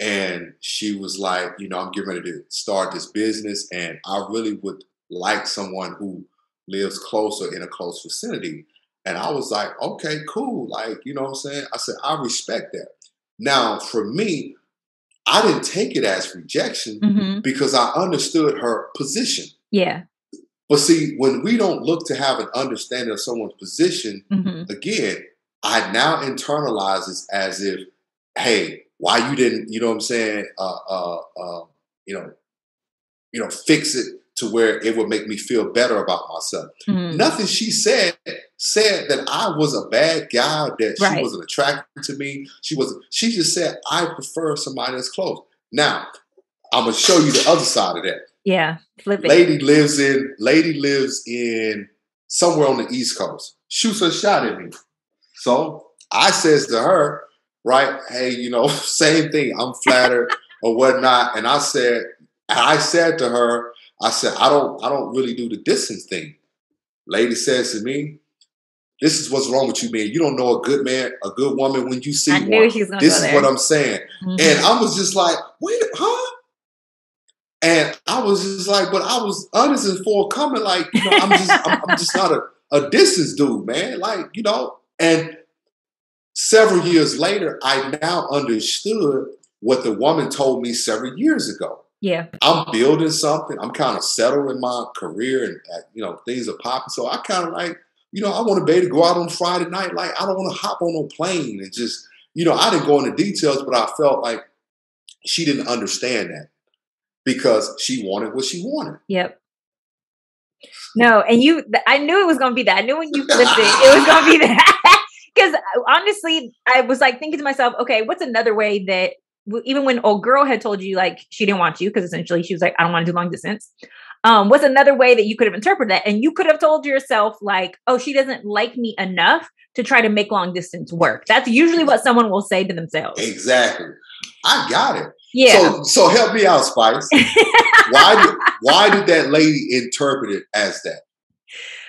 And she was like, you know, I'm getting ready to start this business and I really would like someone who lives closer in a close vicinity. And I was like, okay, cool. Like, you know what I'm saying? I said, I respect that. Now, for me, I didn't take it as rejection because I understood her position. Yeah. But see, when we don't look to have an understanding of someone's position, again, I now internalize this as if, hey, why you didn't, you know what I'm saying, fix it to where it would make me feel better about myself. Nothing she said that I was a bad guy, that she wasn't attracted to me. She just said, I prefer somebody that's close. Now, I'm going to show you the other side of that. Yeah. Flip it. Lady lives in somewhere on the East Coast. Shoots her shot at me. So I says to her, right, hey, you know, same thing. I'm flattered or whatnot. And I said to her, I said, I don't really do the distance thing. Lady says to me, this is what's wrong with you, man. You don't know a good man, a good woman when you see one. This is what I'm saying. And I was just like, wait, huh? And I was just like, but I was honest and forthcoming. Like, you know, I'm just not a distance dude, man. Like, you know, and several years later, I now understood what the woman told me several years ago. Yeah, I'm building something. I'm kind of settled in my career and, you know, things are popping. So I kind of like, you know, I want to be able to go out on Friday night. Like, I don't want to hop on no plane and just, you know, I didn't go into details, but I felt like she didn't understand that because she wanted what she wanted. Yep. No, and I knew it was going to be that. I knew when you flipped it was going to be that. Because honestly, I was like thinking to myself, okay, what's another way that, even when old girl had told you, like, she didn't want you because essentially she was like, I don't want to do long distance. What's another way that you could have interpreted that? And you could have told yourself like, oh, she doesn't like me enough to try to make long distance work. That's usually what someone will say to themselves. Exactly. I got it. Yeah. So help me out, Spice. Why did that lady interpret it as that?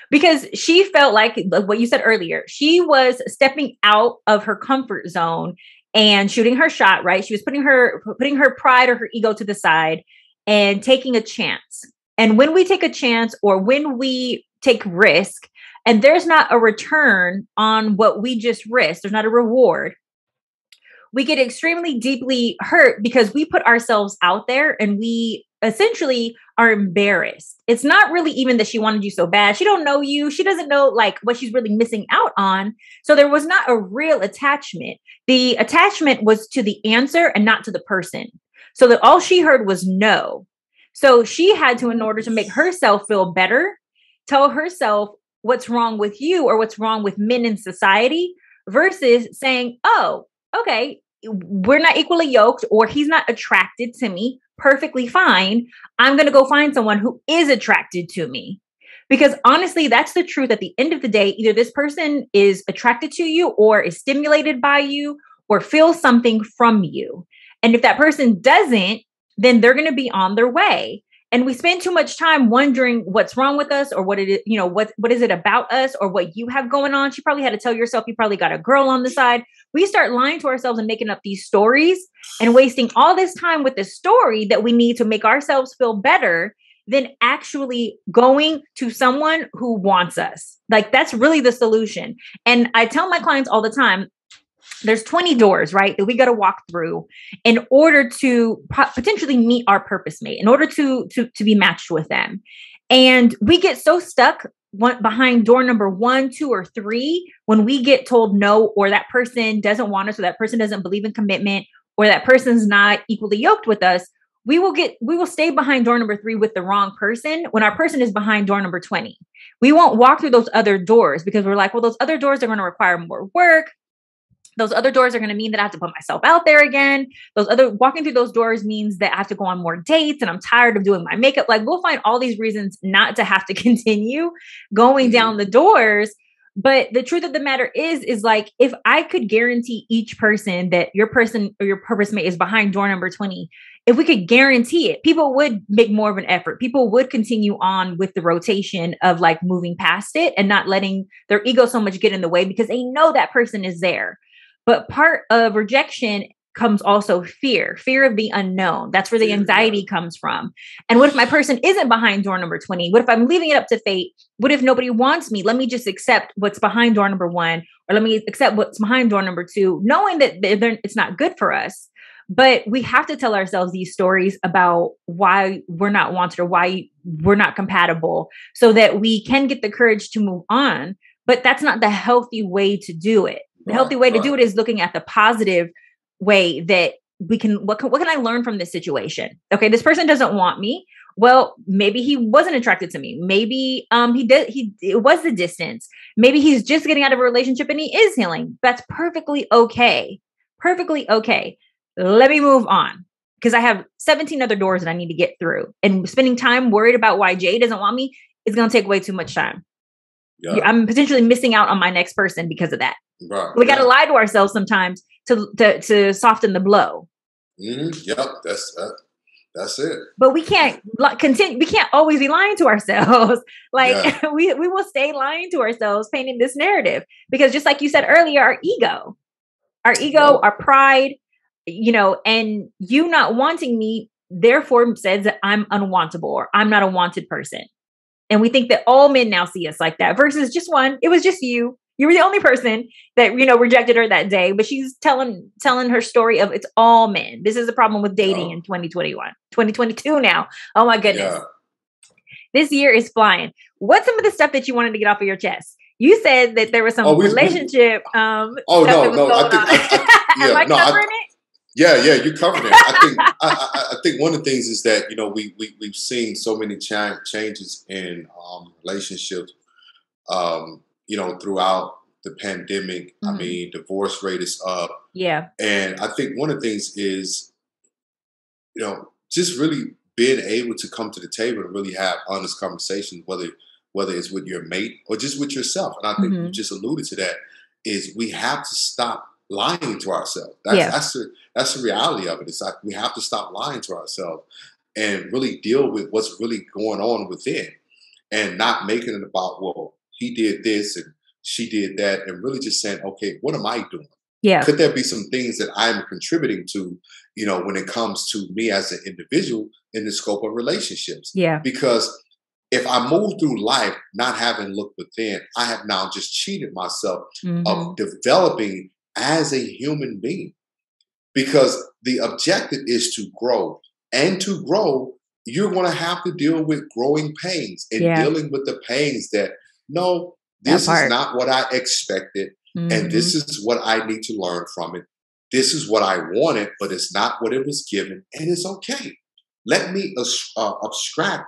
Because she felt like what you said earlier, she was stepping out of her comfort zone and shooting her shot, right? She was putting her pride or her ego to the side and taking a chance. And when we take a chance or when we take risk and there's not a return on what we just risked, there's not a reward, we get extremely deeply hurt because we put ourselves out there and we essentially are embarrassed. It's not really even that she wanted you so bad. She don't know you. She doesn't know like what she's really missing out on. So there was not a real attachment. The attachment was to the answer and not to the person. So that all she heard was no. So she had to, in order to make herself feel better, tell herself what's wrong with you or what's wrong with men in society versus saying, oh, okay, we're not equally yoked or he's not attracted to me. Perfectly fine. I'm going to go find someone who is attracted to me, Because honestly, that's the truth. At the end of the day, either this person is attracted to you or is stimulated by you or feels something from you. And if that person doesn't, then they're going to be on their way. And we spend too much time wondering what's wrong with us or what it is, you know, what is it about us or what you have going on? She probably had to tell yourself you probably got a girl on the side. We start lying to ourselves and making up these stories and wasting all this time with the story that we need to make ourselves feel better than actually going to someone who wants us. Like, that's really the solution. And I tell my clients all the time, there's 20 doors, right, that we got to walk through in order to potentially meet our purpose mate, in order to be matched with them. And we get so stuck behind door number 1, 2, or 3 when we get told no, or that person doesn't want us, or that person doesn't believe in commitment, or that person's not equally yoked with us. We will stay behind door number 3 with the wrong person when our person is behind door number 20. We won't walk through those other doors because we're like, well, those other doors are going to require more work. Those other doors are going to mean that I have to put myself out there again. Walking through those doors means that I have to go on more dates and I'm tired of doing my makeup. Like, we'll find all these reasons not to have to continue going down the doors. But the truth of the matter is like, if I could guarantee each person that your person or your purpose mate is behind door number 20, if we could guarantee it, people would make more of an effort. People would continue on with the rotation of like moving past it and not letting their ego so much get in the way because they know that person is there. But part of rejection comes also fear of the unknown. That's where the anxiety comes from. And what if my person isn't behind door number 20? What if I'm leaving it up to fate? What if nobody wants me? Let me just accept what's behind door number 1, or let me accept what's behind door number 2, knowing that it's not good for us. But we have to tell ourselves these stories about why we're not wanted or why we're not compatible so that we can get the courage to move on. But that's not the healthy way to do it. The healthy way to do it is looking at the positive way that we can, what can I learn from this situation? Okay, this person doesn't want me. Well, maybe he wasn't attracted to me. Maybe it was the distance. Maybe he's just getting out of a relationship and he is healing. That's perfectly okay. Perfectly okay. Let me move on because I have 17 other doors that I need to get through, and spending time worried about why Jay doesn't want me is going to take way too much time. Yeah. I'm potentially missing out on my next person because of that. Right. We got to lie to ourselves sometimes to soften the blow. Mm-hmm. Yep, that's it. But we can't continue. We can't always be lying to ourselves. Like we will stay lying to ourselves, painting this narrative, because just like you said earlier, our ego, our pride, you know, and you not wanting me, therefore says that I'm unwantable or I'm not a wanted person. And we think that all men now see us like that versus just one. It was just you. You were the only person that, you know, rejected her that day, but she's telling her story of it's all men. This is the problem with dating in 2021, 2022 now. Oh my goodness. Yeah. This year is flying. What's some of the stuff that you wanted to get off of your chest? You said that there was some relationship. Am I covering it? Yeah. You covered it. I think one of the things is that, you know, we've seen so many changes in relationships, you know, throughout the pandemic. Mm-hmm. I mean, divorce rate is up. Yeah. And I think one of the things is, you know, just really being able to come to the table and really have honest conversations, whether it's with your mate or just with yourself. And I think you just alluded to that, is we have to stop lying to ourselves. That's the reality of it. It's like we have to stop lying to ourselves and really deal with what's really going on within and not making it about, well, he did this and she did that, and really just saying, okay, what am I doing? Yeah. Could there be some things that I'm contributing to, you know, when it comes to me as an individual in the scope of relationships? Yeah. Because if I move through life not having looked within, I have now just cheated myself of developing as a human being. Because the objective is to grow, and to grow, you're going to have to deal with growing pains and dealing with the pains that, no, this is not what I expected. Mm-hmm. And this is what I need to learn from it. This is what I wanted, but it's not what it was given. And it's okay. Let me extract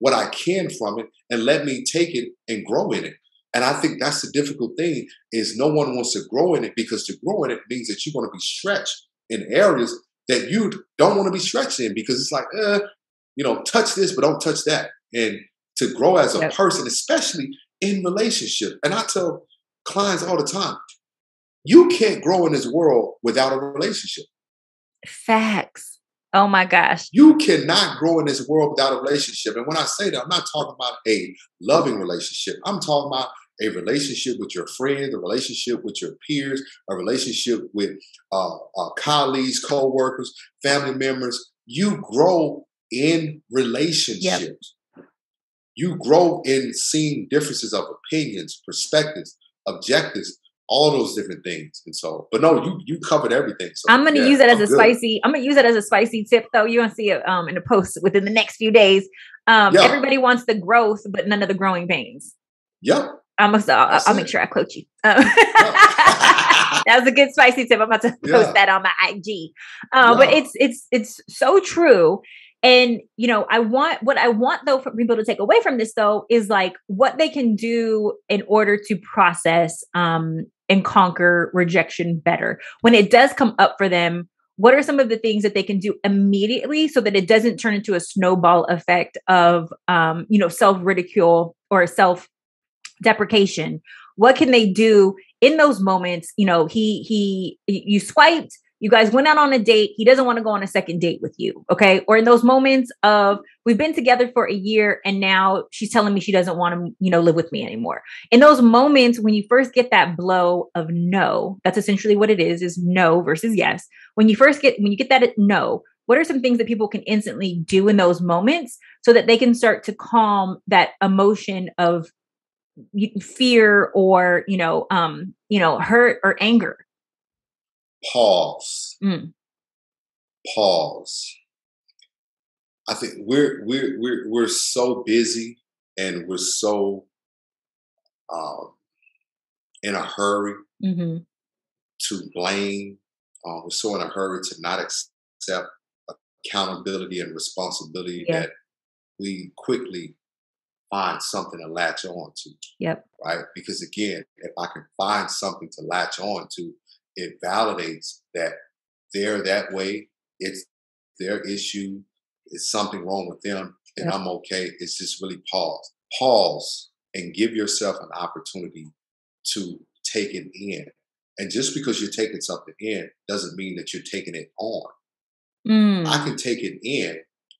what I can from it, and let me take it and grow in it. And I think that's the difficult thing, is no one wants to grow in it, because to grow in it means that you're going to be stretched in areas that you don't want to be stretched in, because it's like, you know, touch this, but don't touch that. And to grow as a person, especially in relationship. And I tell clients all the time, you can't grow in this world without a relationship. Facts. Oh my gosh. You cannot grow in this world without a relationship. And when I say that, I'm not talking about a loving relationship. I'm talking about a relationship with your friends, a relationship with your peers, a relationship with colleagues, co-workers, family members. You grow in relationships. Yep. You grow in seeing differences of opinions, perspectives, objectives, all those different things. And so, but no, you covered everything. So I'm going to use that as I'm going to use that as a spicy tip though. You're going to see it in the post within the next few days. Everybody wants the growth, but none of the growing pains. Yep. I'll make sure I quote you. That was a good spicy tip. I'm about to post that on my IG. But it's so true. And, you know, what I want though for people to take away from this though, is like what they can do in order to process, and conquer rejection better. When it does come up for them, what are some of the things that they can do immediately so that it doesn't turn into a snowball effect of, you know, self-ridicule or self-deprecation? What can they do in those moments? You know, you swiped, you guys went out on a date. He doesn't want to go on a second date with you. Okay. Or in those moments of we've been together for a year and now she's telling me she doesn't want to, you know, live with me anymore. In those moments, when you first get that blow of no, that's essentially what it is no versus yes. When you get that no, what are some things that people can instantly do in those moments so that they can start to calm that emotion of fear or, you know, hurt or anger? Pause. Pause. I think we're so busy and we're so in a hurry to blame. We're so in a hurry to not accept accountability and responsibility that we quickly find something to latch on to. Yep. Right? Because again, if I can find something to latch on to, it validates that they're that way. It's their issue. It's something wrong with them, and I'm okay. It's just really pause. Pause and give yourself an opportunity to take it in. And just because you're taking something in doesn't mean that you're taking it on. I can take it in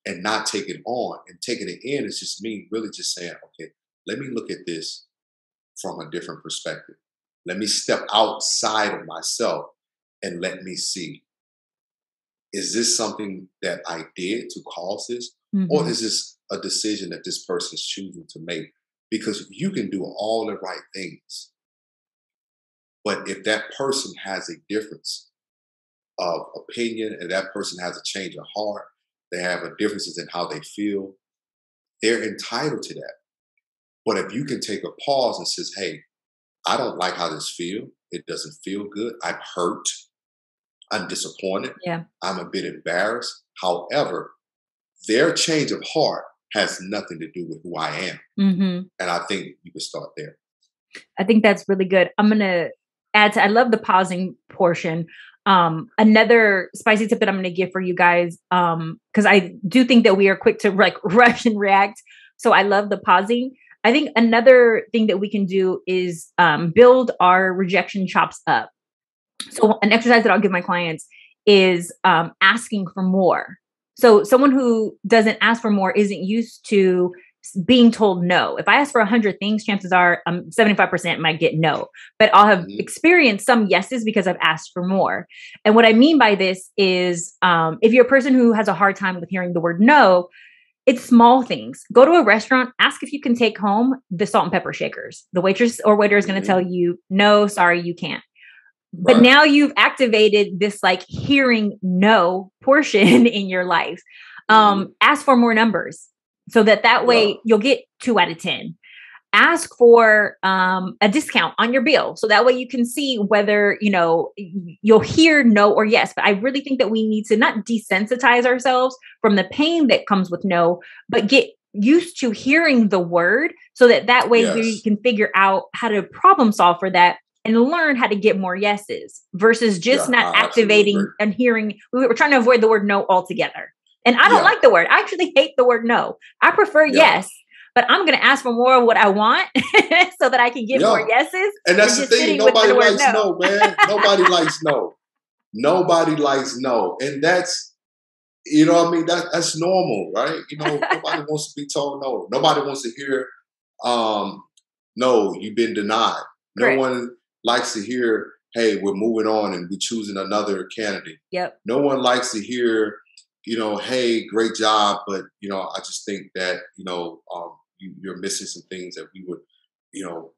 and not take it on. And taking it in is just me really just saying, okay, let me look at this from a different perspective. Let me step outside of myself and let me see. Is this something that I did to cause this? Or is this a decision that this person is choosing to make? Because you can do all the right things. But if that person has a difference of opinion and that person has a change of heart, they have a differences in how they feel, they're entitled to that. But if you can take a pause and says, hey, I don't like how this feels. It doesn't feel good. I'm hurt. I'm disappointed. Yeah. I'm a bit embarrassed. However, their change of heart has nothing to do with who I am. And I think you can start there. I think that's really good. I'm going to add to, I love the pausing portion. Another spicy tip that I'm going to give for you guys, because I do think that we are quick to like rush and react. So I love the pausing. I think another thing that we can do is build our rejection chops up. So an exercise that I'll give my clients is asking for more. So someone who doesn't ask for more isn't used to being told no. If I ask for 100 things, chances are 75% might get no, but I'll have experienced some yeses because I've asked for more. And what I mean by this is if you're a person who has a hard time with hearing the word no, it's small things. Go to a restaurant, ask if you can take home the salt and pepper shakers. The waitress or waiter is going to tell you, no, sorry, you can't. Right. But now you've activated this like hearing no portion in your life. Ask for more numbers so that way you'll get 2 out of 10. Ask for a discount on your bill. So that way you can see whether, you know, you'll hear no or yes. But I really think that we need to not desensitize ourselves from the pain that comes with no, but get used to hearing the word so that way we can figure out how to problem solve for that and learn how to get more yeses versus just not activating and hearing. We're trying to avoid the word no altogether. And I don't like the word. I actually hate the word no. I prefer yes. but I'm going to ask for more of what I want so that I can get more yeses. And that's the thing. Nobody likes no, man. Nobody likes no. Nobody likes no. And that's, you know what I mean? That's normal, right? You know, nobody wants to be told no. Nobody wants to hear, no, you've been denied. No right. one likes to hear, hey, we're moving on and we're choosing another candidate. Yep. No one likes to hear, you know, hey, great job. But, you know, I just think that, you know, you're missing some things that we would, you know,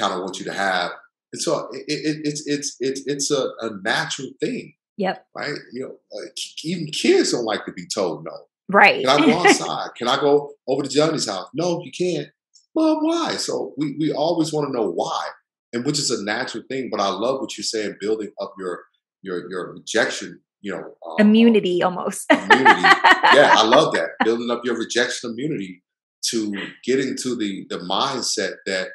kind of want you to have. And so it's a natural thing. Yep. Right. You know, even kids don't like to be told no. Right. Can I go outside? Can I go over to Johnny's house? No, you can't. Well, why? So we always want to know why, and which is a natural thing. But I love what you're saying, building up your rejection, you know, immunity almost. Immunity. Yeah, I love that. Building up your rejection immunity to get into the mindset that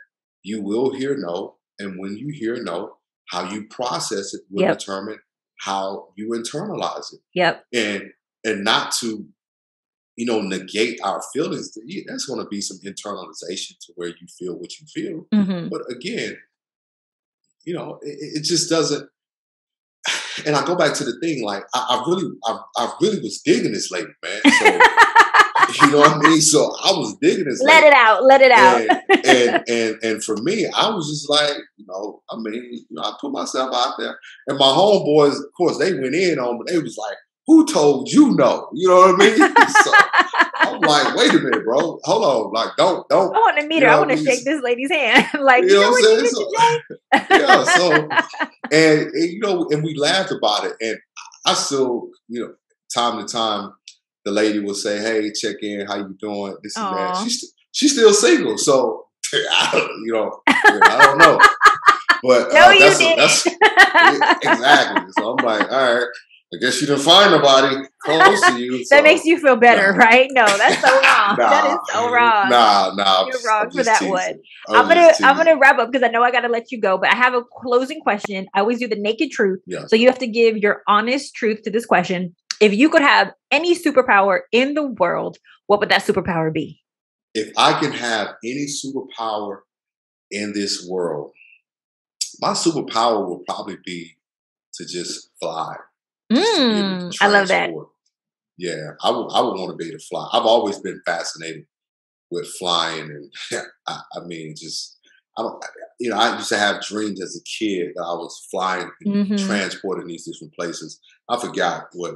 you will hear no, and when you hear no, how you process it will determine how you internalize it. Yep. And not to, you know, negate our feelings. That's going to be some internalization to where you feel what you feel. Mm-hmm. But again, you know, it just doesn't. And I go back to the thing, like, I really was digging this lady, man. So, you know what I mean? So I was digging this lady. Let it out. And for me, I was just like, you know, I mean, you know, I put myself out there. And my homeboys, of course, they went in on me. They was like, who told you no? You know what I mean? So I'm like, wait a minute, bro. Hold on. Like, don't. I want to meet her. I want to shake this lady's hand. Like, you know what I'm saying? And you know, and we laughed about it. And I still, you know, time to time, the lady will say, hey, check in. How you doing? This and that. She's still single. So, you know, I don't know. But no, you didn't. Exactly. So I'm like, all right. I guess you didn't find nobody close to you. So. That makes you feel better, right? No, that's so wrong. That is so wrong. Nah. You're wrong for that one. I'm gonna wrap up because I know I gotta let you go, but I have a closing question. I always do the naked truth. Yeah. So you have to give your honest truth to this question. If you could have any superpower in the world, what would that superpower be? If I can have any superpower in this world, my superpower will probably be to just fly. I love that. Yeah, I would want to be able to fly. I've always been fascinated with flying, and I used to have dreams as a kid that I was flying and transporting these different places. I forgot what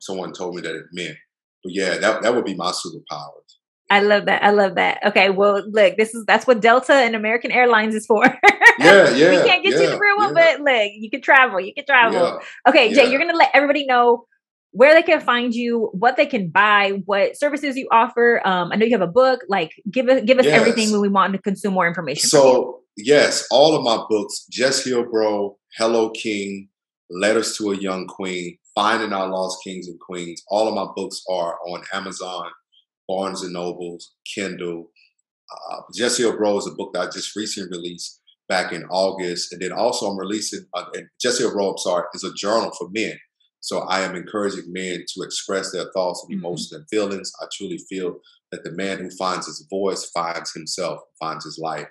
someone told me that it meant, but yeah, that would be my superpower. I love that. Okay, well, look, that's what Delta and American Airlines is for. We can't get you the real one, but look, you can travel. Okay, Jay, you're gonna let everybody know where they can find you, what they can buy, what services you offer. I know you have a book. Like, give us everything when we want to consume more information. So yes, all of my books: Just Heal Bro, Hello King, Letters to a Young Queen, Finding Our Lost Kings and Queens. All of my books are on Amazon, Barnes and Nobles, Kindle. Just Heal Bro is a book that I just recently released back in August. And then also I'm releasing, Just Heal Bro, I'm sorry, is a journal for men. So I am encouraging men to express their thoughts and emotions and feelings. I truly feel that the man who finds his voice finds himself, finds his life.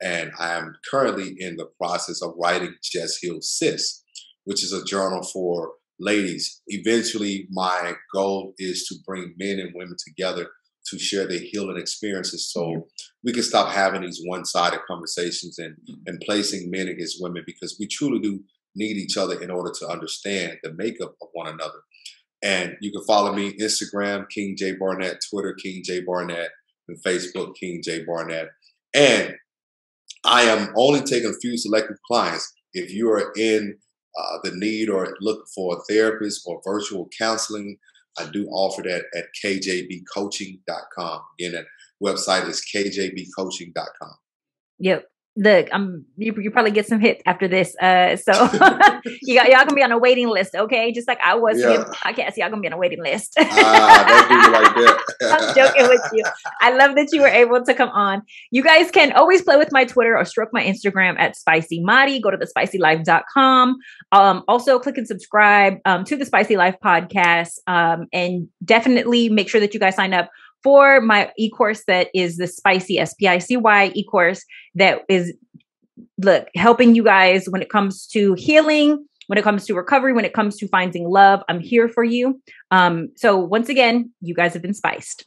And I am currently in the process of writing Just Heal Sis, which is a journal for ladies. Eventually, my goal is to bring men and women together to share their healing experiences so we can stop having these one-sided conversations and placing men against women, because we truly do need each other in order to understand the makeup of one another. And you can follow me Instagram, King J. Barnett, Twitter, King J. Barnett, and Facebook, King J. Barnett. And I am only taking a few selective clients. If you are in the need or look for a therapist or virtual counseling, I do offer that at kjbcoaching.com. Again, that website is kjbcoaching.com. Yep. Look, you probably get some hits after this. So y'all gonna be on a waiting list, okay? Just like I was here. Podcast, y'all gonna be on a waiting list. Don't do it like that. I'm joking with you. I love that you were able to come on. You guys can always play with my Twitter or stroke my Instagram at Spicy Mari. Go to thespicylife.com. Also click and subscribe to the Spicy Life Podcast. And definitely make sure that you guys sign up for my e-course that is the Spicy, S-P-I-C-Y e-course that is, look, helping you guys when it comes to healing, when it comes to recovery, when it comes to finding love. I'm here for you. So once again, you guys have been spiced.